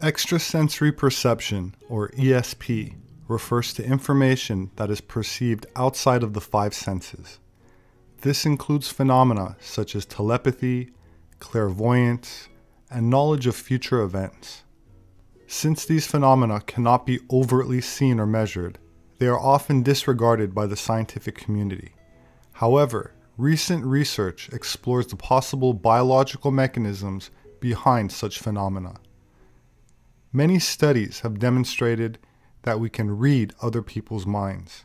Extrasensory perception, or ESP, refers to information that is perceived outside of the five senses. This includes phenomena such as telepathy, clairvoyance, and knowledge of future events. Since these phenomena cannot be overtly seen or measured, they are often disregarded by the scientific community. However, recent research explores the possible biological mechanisms behind such phenomena. Many studies have demonstrated that we can read other people's minds.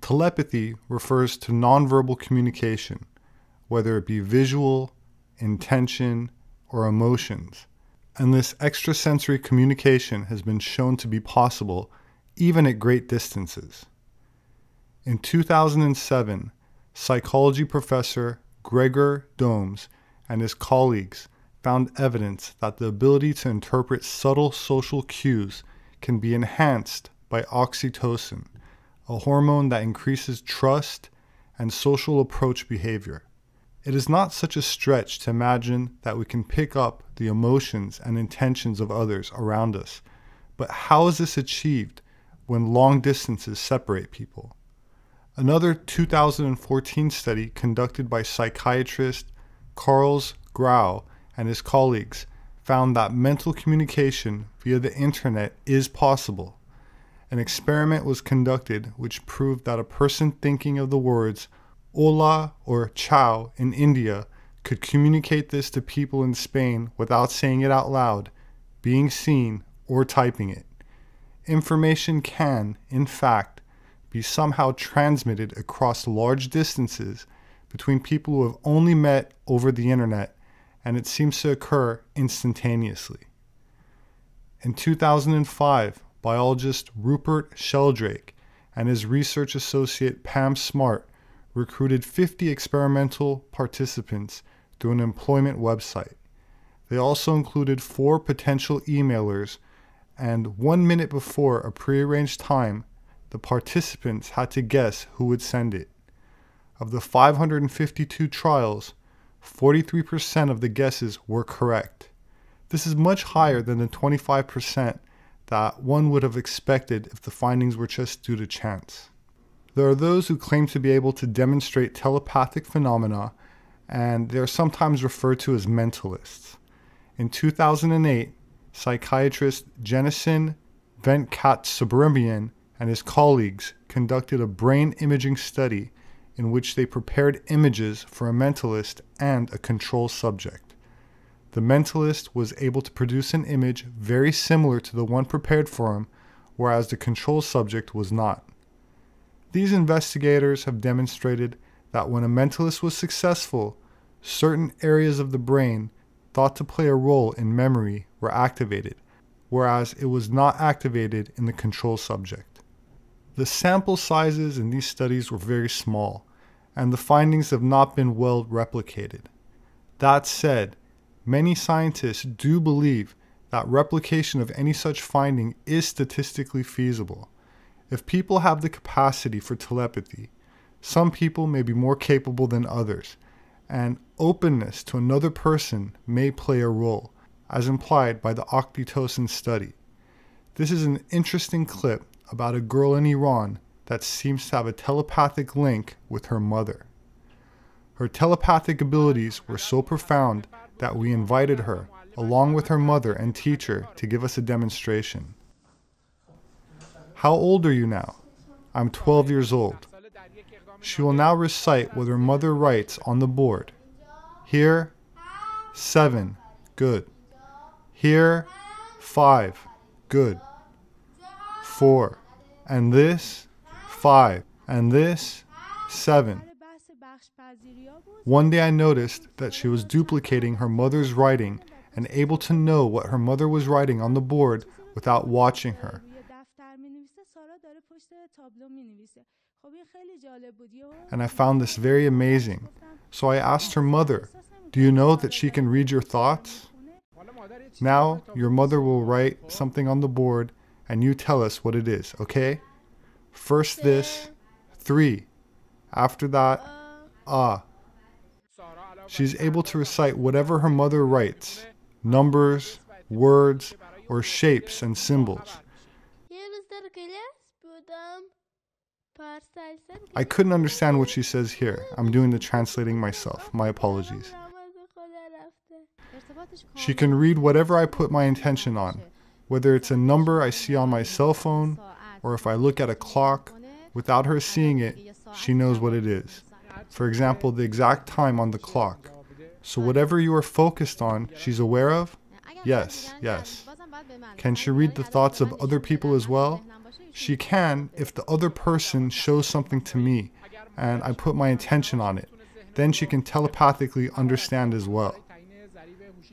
Telepathy refers to nonverbal communication, whether it be visual, intention, or emotions, and this extrasensory communication has been shown to be possible even at great distances. In 2007, psychology professor Gregor Domes and his colleagues found evidence that the ability to interpret subtle social cues can be enhanced by oxytocin, a hormone that increases trust and social approach behavior. It is not such a stretch to imagine that we can pick up the emotions and intentions of others around us, but how is this achieved when long distances separate people? Another 2014 study conducted by psychiatrist Carlos Grao and his colleagues found that mental communication via the internet is possible. An experiment was conducted which proved that a person thinking of the words hola or ciao in India could communicate this to people in Spain without saying it out loud, being seen, or typing it. Information can, in fact, be somehow transmitted across large distances between people who have only met over the internet, and it seems to occur instantaneously. In 2005, biologist Rupert Sheldrake and his research associate Pam Smart recruited 50 experimental participants through an employment website. They also included 4 potential emailers, and 1 minute before a prearranged time, the participants had to guess who would send it. Of the 552 trials, 43% of the guesses were correct. This is much higher than the 25% that one would have expected if the findings were just due to chance. There are those who claim to be able to demonstrate telepathic phenomena, and they are sometimes referred to as mentalists. In 2008, psychiatrist Genesin Venkat Subramanian and his colleagues conducted a brain imaging study in which they prepared images for a mentalist and a control subject. The mentalist was able to produce an image very similar to the one prepared for him, whereas the control subject was not. These investigators have demonstrated that when a mentalist was successful, certain areas of the brain thought to play a role in memory were activated, whereas it was not activated in the control subject. The sample sizes in these studies were very small, and the findings have not been well replicated. That said, many scientists do believe that replication of any such finding is statistically feasible. If people have the capacity for telepathy, some people may be more capable than others, and openness to another person may play a role, as implied by the oxytocin study. This is an interesting clip about a girl in Iran that seems to have a telepathic link with her mother. Her telepathic abilities were so profound that we invited her, along with her mother and teacher, to give us a demonstration. "How old are you now?" "I'm 12 years old." She will now recite what her mother writes on the board. "Here, 7, good. Here, 5, good. 4, and this, 5, and this 7. One day I noticed that she was duplicating her mother's writing and able to know what her mother was writing on the board without watching her. And I found this very amazing. So I asked her mother, "Do you know that she can read your thoughts? Now your mother will write something on the board and you tell us what it is, okay? First this, 3. After that, ah." She's able to recite whatever her mother writes, numbers, words, or shapes and symbols. I couldn't understand what she says here. I'm doing the translating myself. My apologies. She can read whatever I put my intention on, whether it's a number I see on my cell phone, or if I look at a clock. Without her seeing it, she knows what it is. For example, the exact time on the clock. So whatever you are focused on, she's aware of? Yes, yes. Can she read the thoughts of other people as well? She can if the other person shows something to me and I put my intention on it. Then she can telepathically understand as well.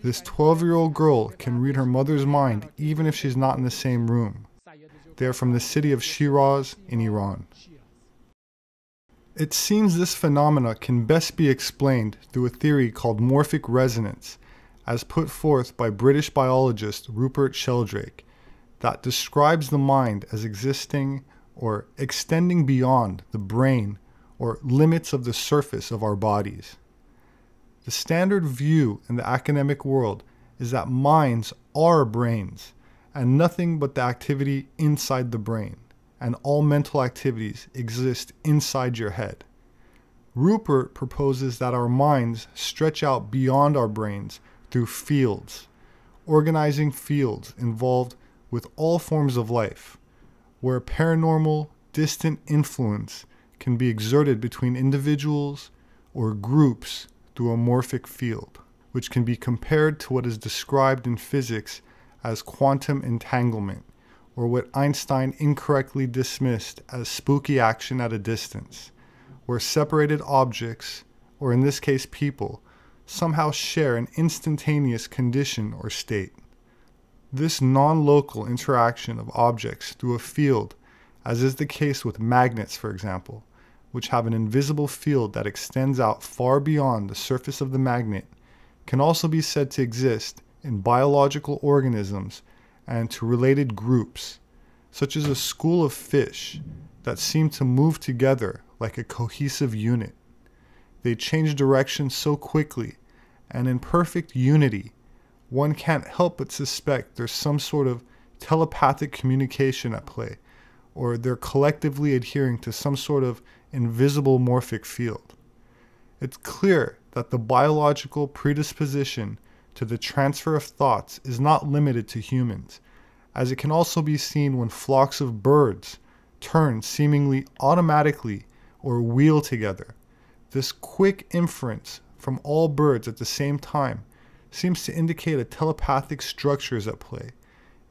This 12-year-old girl can read her mother's mind even if she's not in the same room. They are from the city of Shiraz in Iran. It seems this phenomena can best be explained through a theory called morphic resonance, as put forth by British biologist Rupert Sheldrake, that describes the mind as existing or extending beyond the brain or limits of the surface of our bodies. The standard view in the academic world is that minds are brains and nothing but the activity inside the brain, and all mental activities exist inside your head. Rupert proposes that our minds stretch out beyond our brains through fields, organizing fields involved with all forms of life, where paranormal, distant influence can be exerted between individuals or groups through a morphic field, which can be compared to what is described in physics as quantum entanglement, or what Einstein incorrectly dismissed as spooky action at a distance, where separated objects, or in this case people, somehow share an instantaneous condition or state. This non-local interaction of objects through a field, as is the case with magnets for example, which have an invisible field that extends out far beyond the surface of the magnet, can also be said to exist in biological organisms and to related groups, such as a school of fish that seem to move together like a cohesive unit. They change direction so quickly, and in perfect unity, one can't help but suspect there's some sort of telepathic communication at play, or they're collectively adhering to some sort of invisible morphic field. It's clear that the biological predisposition to the transfer of thoughts is not limited to humans, as it can also be seen when flocks of birds turn seemingly automatically or wheel together. This quick inference from all birds at the same time seems to indicate a telepathic structure is at play,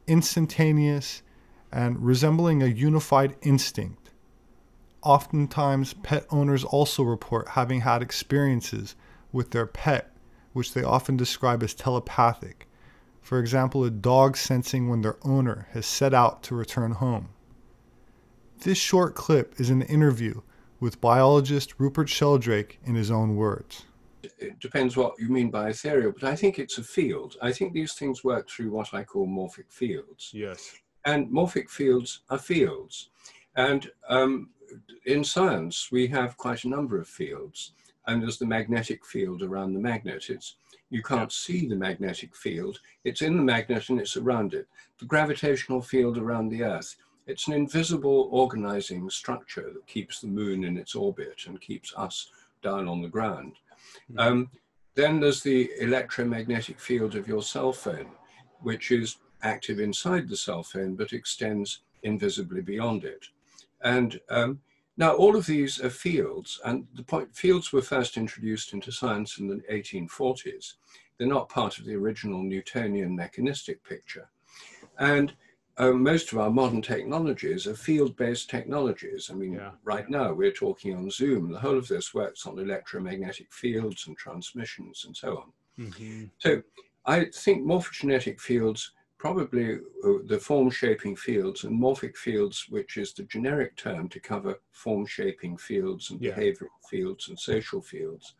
instantaneous and resembling a unified instinct. Oftentimes, pet owners also report having had experiences with their pet, which they often describe as telepathic. For example, a dog sensing when their owner has set out to return home. This short clip is an interview with biologist Rupert Sheldrake in his own words. It depends what you mean by ethereal, but I think it's a field. I think these things work through what I call morphic fields. Yes. And morphic fields are fields. And in science, we have quite a number of fields. And there's the magnetic field around the magnet. You can't see the magnetic field. It's in the magnet and it's around it. The gravitational field around the Earth. It's an invisible organizing structure that keeps the moon in its orbit and keeps us down on the ground. Then there's the electromagnetic field of your cell phone, which is active inside the cell phone, but extends invisibly beyond it. And now, all of these are fields, and the point, fields were first introduced into science in the 1840s. They're not part of the original Newtonian mechanistic picture. And most of our modern technologies are field-based technologies. I mean, right now we're talking on Zoom. The whole of this works on electromagnetic fields and transmissions and so on. Mm-hmm. So I think morphogenetic fields, probably the form-shaping fields, and morphic fields, which is the generic term to cover form-shaping fields and behavioral fields and social fields.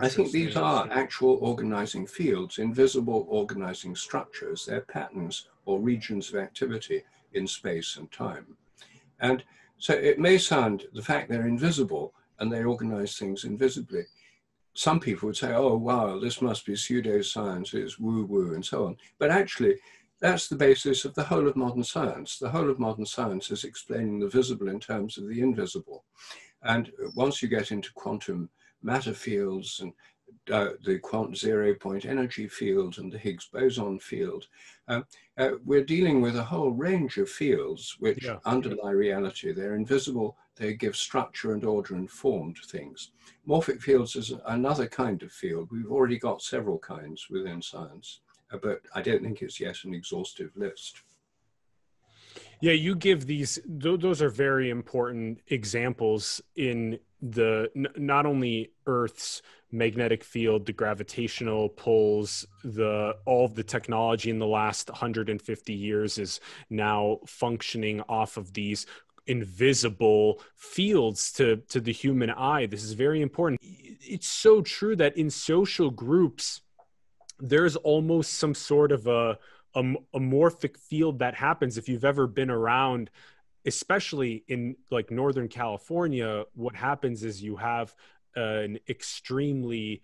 I think these are actual organizing fields, invisible organizing structures, their patterns or regions of activity in space and time. And so it may sound, the fact they're invisible and they organize things invisibly, some people would say, oh, wow, this must be pseudoscience, it's woo-woo and so on. But actually, that's the basis of the whole of modern science. The whole of modern science is explaining the visible in terms of the invisible. And once you get into quantum matter fields and the quant zero-point energy field and the Higgs boson field, we're dealing with a whole range of fields which underlie reality. They're invisible, they give structure and order and form to things. Morphic fields is another kind of field. We've already got several kinds within science, but I don't think it's yet an exhaustive list. Yeah, you give these, those are very important examples in the, not only Earth's magnetic field, the gravitational pulls, all of the technology in the last 150 years is now functioning off of these invisible fields to the human eye. This is very important. It's so true that in social groups, there's almost some sort of a morphic field that happens. If you've ever been around, especially in like Northern California, what happens is you have an extremely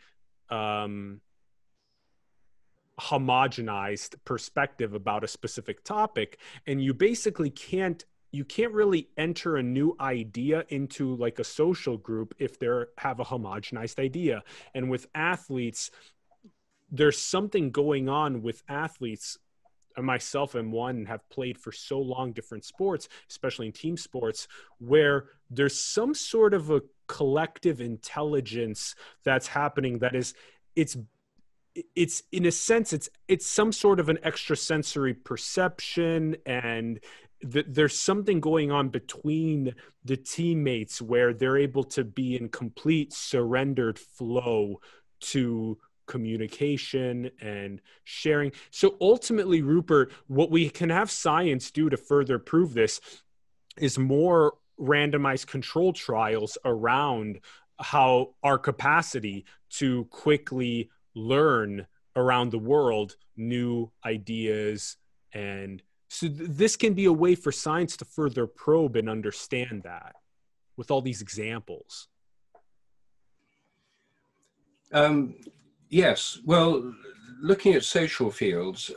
homogenized perspective about a specific topic, and you basically can't really enter a new idea into like a social group if they have a homogenized idea. And with athletes, there's something going on with athletes. Myself and one, and have played for so long different sports, especially in team sports, where there's some sort of a collective intelligence that's happening that is, it's in a sense, it's some sort of an extrasensory perception, and there's something going on between the teammates where they're able to be in complete surrendered flow to communication and sharing. So ultimately, Rupert, what we can have science do to further prove this is more randomized control trials around how our capacity to quickly learn around the world new ideas. And so this can be a way for science to further probe and understand that with all these examples. Yes, well, looking at social fields,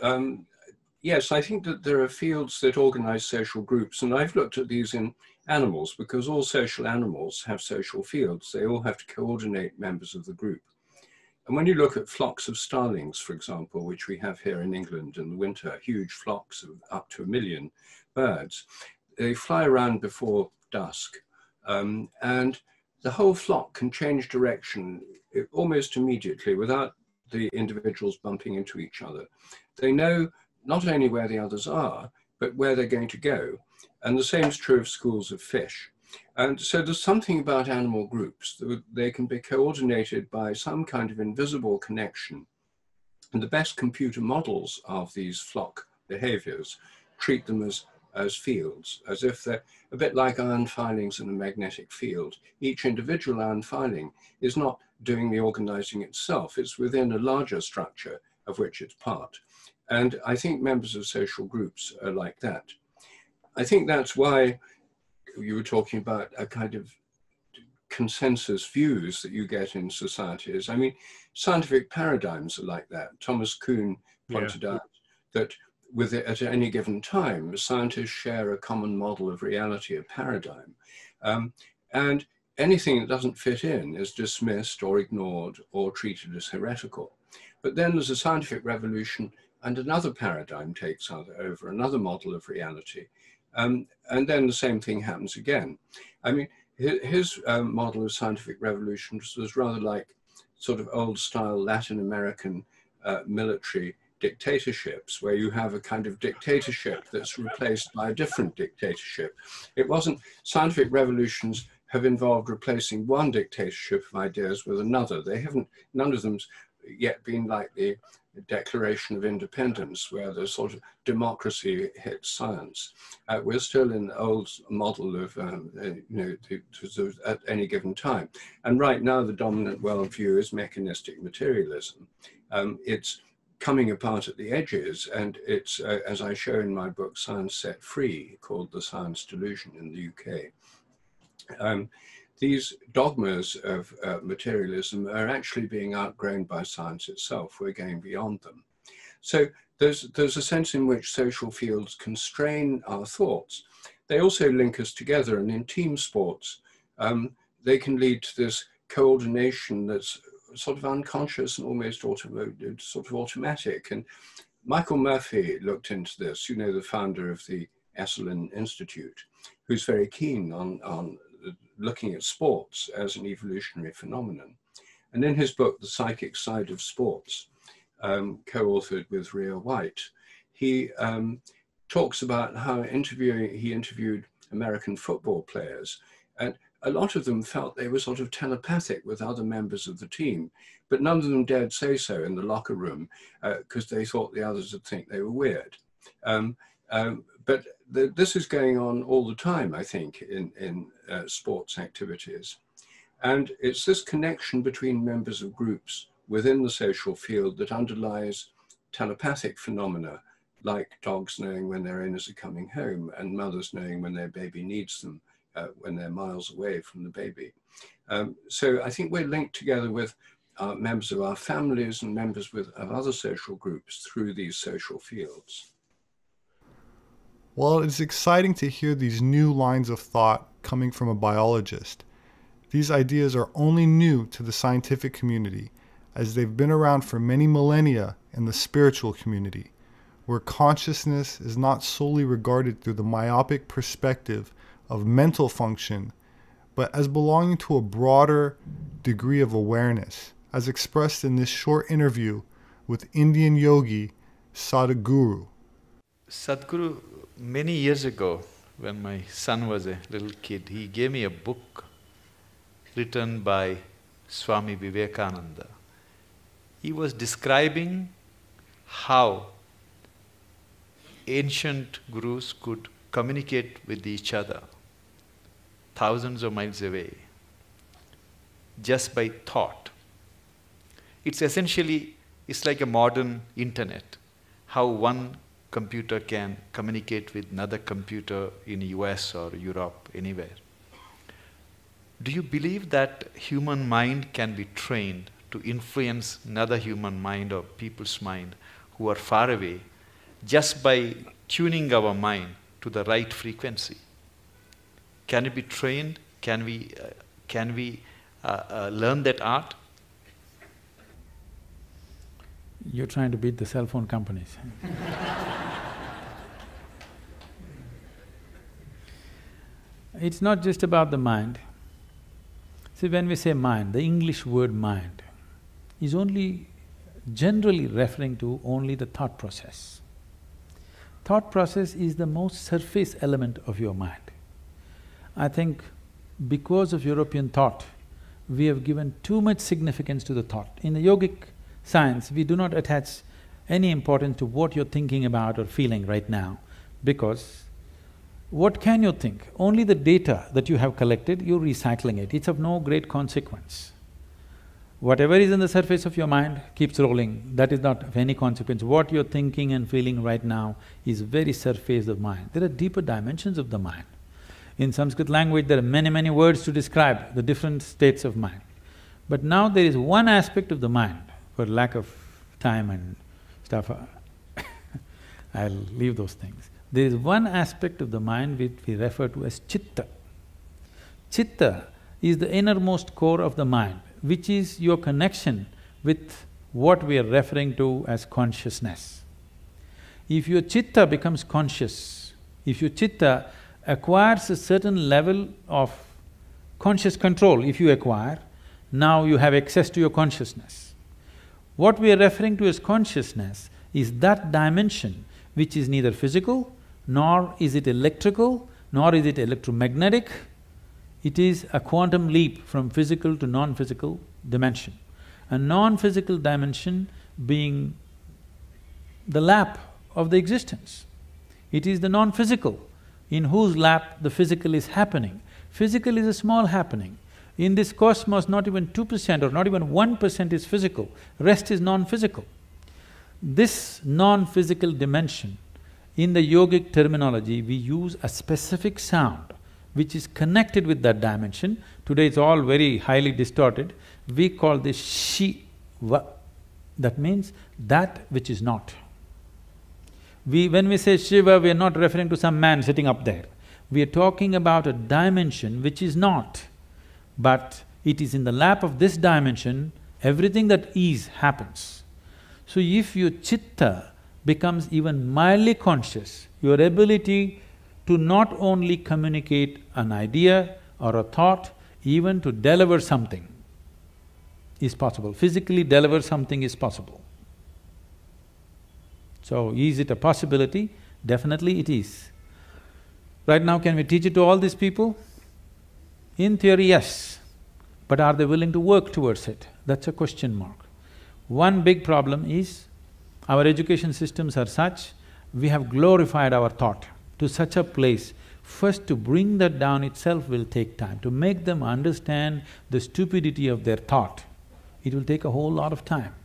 yes, I think that there are fields that organize social groups, and I've looked at these in animals because all social animals have social fields. They all have to coordinate members of the group. And when you look at flocks of starlings, for example, which we have here in England in the winter, huge flocks of up to 1 million birds, they fly around before dusk, and the whole flock can change direction almost immediately without the individuals bumping into each other. They know not only where the others are, but where they're going to go. And the same is true of schools of fish. And so there's something about animal groups. They can be coordinated by some kind of invisible connection. And the best computer models of these flock behaviors treat them as fields, as if they're a bit like iron filings in a magnetic field. Each individual iron filing is not doing the organizing itself, it's within a larger structure of which it's part. And I think members of social groups are like that. I think that's why you were talking about a kind of consensus views that you get in societies. I mean, scientific paradigms are like that. Thomas Kuhn pointed out that at any given time, scientists share a common model of reality, a paradigm. And anything that doesn't fit in is dismissed or ignored or treated as heretical. But then there's a scientific revolution and another paradigm takes over, another model of reality. And then the same thing happens again. I mean, his model of scientific revolution was rather like sort of old style Latin American military dictatorships, where you have a kind of dictatorship that's replaced by a different dictatorship. It wasn't, scientific revolutions have involved replacing one dictatorship of ideas with another. They haven't, none of them's yet been like the Declaration of Independence, where the sort of democracy hits science. We're still in the old model of, you know, at any given time. And right now the dominant worldview is mechanistic materialism. It's coming apart at the edges, and it's, as I show in my book, Science Set Free, called The Science Delusion in the UK. These dogmas of materialism are actually being outgrown by science itself. We're going beyond them. So there's a sense in which social fields constrain our thoughts. They also link us together, and in team sports, they can lead to this coordination that's sort of unconscious and almost sort of automatic. And Michael Murphy looked into this, you know, the founder of the Esalen Institute, who's very keen on looking at sports as an evolutionary phenomenon. And in his book, The Psychic Side of Sports, co-authored with Rhea White, he talks about how he interviewed American football players, and a lot of them felt they were sort of telepathic with other members of the team, but none of them dared say so in the locker room because they thought the others would think they were weird. But this is going on all the time, I think, in sports activities. And it's this connection between members of groups within the social field that underlies telepathic phenomena, like dogs knowing when their owners are coming home and mothers knowing when their baby needs them, when they're miles away from the baby. So I think we're linked together with members of our families and members of other social groups through these social fields. Well, it's exciting to hear these new lines of thought coming from a biologist. These ideas are only new to the scientific community, as they've been around for many millennia in the spiritual community, where consciousness is not solely regarded through the myopic perspective of mental function, but as belonging to a broader degree of awareness, as expressed in this short interview with Indian yogi Sadhguru. Sadhguru, many years ago, when my son was a little kid, he gave me a book written by Swami Vivekananda. He was describing how ancient gurus could communicate with each other thousands of miles away just by thought. It's essentially, it's like a modern internet, how one computer can communicate with another computer in US or Europe, anywhere. Do you believe that human mind can be trained to influence another human mind or people's mind who are far away just by tuning our mind to the right frequency? Can it be trained? Can we learn that art? You're trying to beat the cell phone companies. It's not just about the mind. See, when we say mind, the English word mind is only generally referring to only the thought process. Thought process is the most surface element of your mind. I think because of European thought, we have given too much significance to the thought. In the yogic science, we do not attach any importance to what you're thinking about or feeling right now, because what can you think? Only the data that you have collected, you're recycling it. It's of no great consequence. Whatever is on the surface of your mind keeps rolling, that is not of any consequence. What you're thinking and feeling right now is very surface of mind. There are deeper dimensions of the mind. In Sanskrit language, there are many, many words to describe the different states of mind. But now there is one aspect of the mind, for lack of time and stuff, I'll leave those things. There is one aspect of the mind which we refer to as chitta. Chitta is the innermost core of the mind, which is your connection with what we are referring to as consciousness. If your chitta becomes conscious, if your chitta acquires a certain level of conscious control, if you acquire, now you have access to your consciousness. What we are referring to as consciousness is that dimension which is neither physical, nor is it electrical, nor is it electromagnetic. It is a quantum leap from physical to non-physical dimension. A non-physical dimension being the lap of the existence. It is the non-physical in whose lap the physical is happening. Physical is a small happening. In this cosmos, not even 2% or not even 1% is physical, rest is non-physical. This non-physical dimension, in the yogic terminology, we use a specific sound which is connected with that dimension. Today it's all very highly distorted. We call this Shiva. That means that which is not. When we say Shiva, we are not referring to some man sitting up there. We are talking about a dimension which is not. But it is in the lap of this dimension, everything that is happens. So if your chitta becomes even mildly conscious, your ability to not only communicate an idea or a thought, even to deliver something is possible. Physically deliver something is possible. So is it a possibility? Definitely it is. Right now, can we teach it to all these people? In theory, yes, but are they willing to work towards it? That's a question mark. One big problem is, our education systems are such, we have glorified our thought to such a place. First, to bring that down itself will take time. To make them understand the stupidity of their thought, it will take a whole lot of time,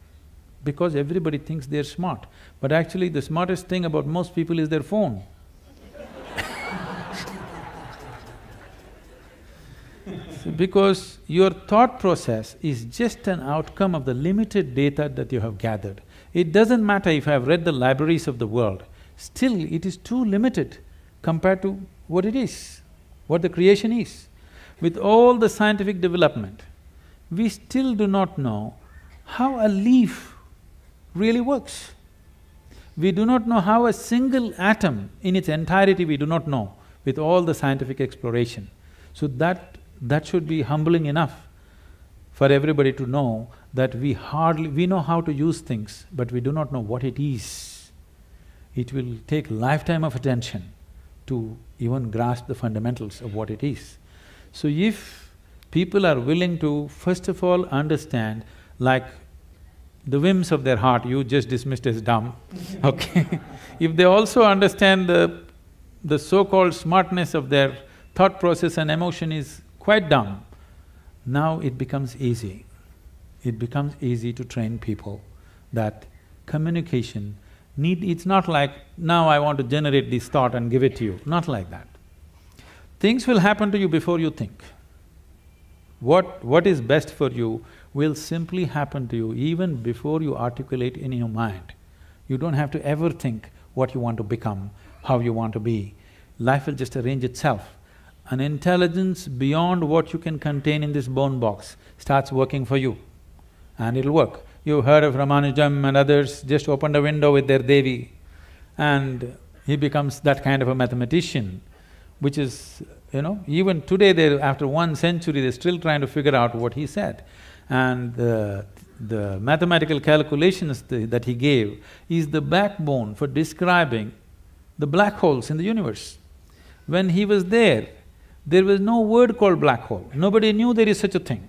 because everybody thinks they're smart. But actually, the smartest thing about most people is their phone. Because your thought process is just an outcome of the limited data that you have gathered. It doesn't matter if I have read the libraries of the world, still it is too limited compared to what it is, what the creation is. With all the scientific development, we still do not know how a leaf really works. We do not know how a single atom in its entirety, we do not know with all the scientific exploration. So that should be humbling enough for everybody to know that we know how to use things, but we do not know what it is. It will take lifetime of attention to even grasp the fundamentals of what it is. So if people are willing to, first of all, understand, like the whims of their heart, you just dismissed as dumb, okay? If they also understand the so-called smartness of their thought process and emotion is quite dumb, now it becomes easy. It becomes easy to train people that communication it's not like, now I want to generate this thought and give it to you, not like that. Things will happen to you before you think. What is best for you will simply happen to you even before you articulate in your mind. You don't have to ever think what you want to become, how you want to be. Life will just arrange itself. An intelligence beyond what you can contain in this bone box starts working for you, and it'll work. You've heard of Ramanujam and others just opened a window with their Devi, and he becomes that kind of a mathematician, which is, even today after 1 century, they're still trying to figure out what he said. And the mathematical calculations that he gave is the backbone for describing the black holes in the universe. When he was there was no word called black hole, nobody knew there is such a thing.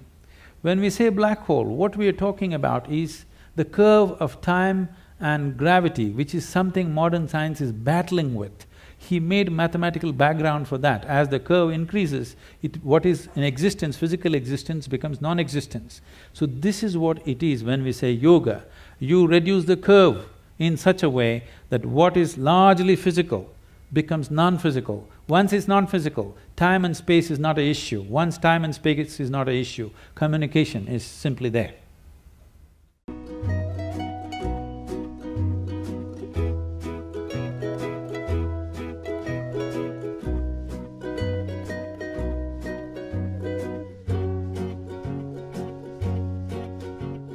When we say black hole, what we are talking about is the curve of time and gravity, which is something modern science is battling with. He made mathematical background for that. As the curve increases, what is in existence, physical existence, becomes non-existence. So this is what it is when we say yoga. You reduce the curve in such a way that what is largely physical becomes non-physical. Once it's non-physical, time and space is not an issue. Once time and space is not an issue, communication is simply there.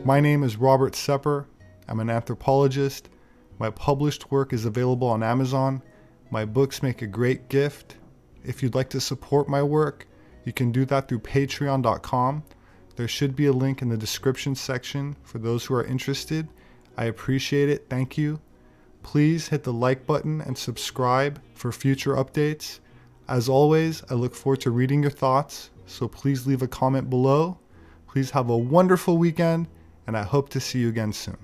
My name is Robert Sepehr. I'm an anthropologist. My published work is available on Amazon. My books make a great gift. If you'd like to support my work, you can do that through patreon.com. There should be a link in the description section for those who are interested. I appreciate it. Thank you. Please hit the like button and subscribe for future updates. As always, I look forward to reading your thoughts, so please leave a comment below. Please have a wonderful weekend, and I hope to see you again soon.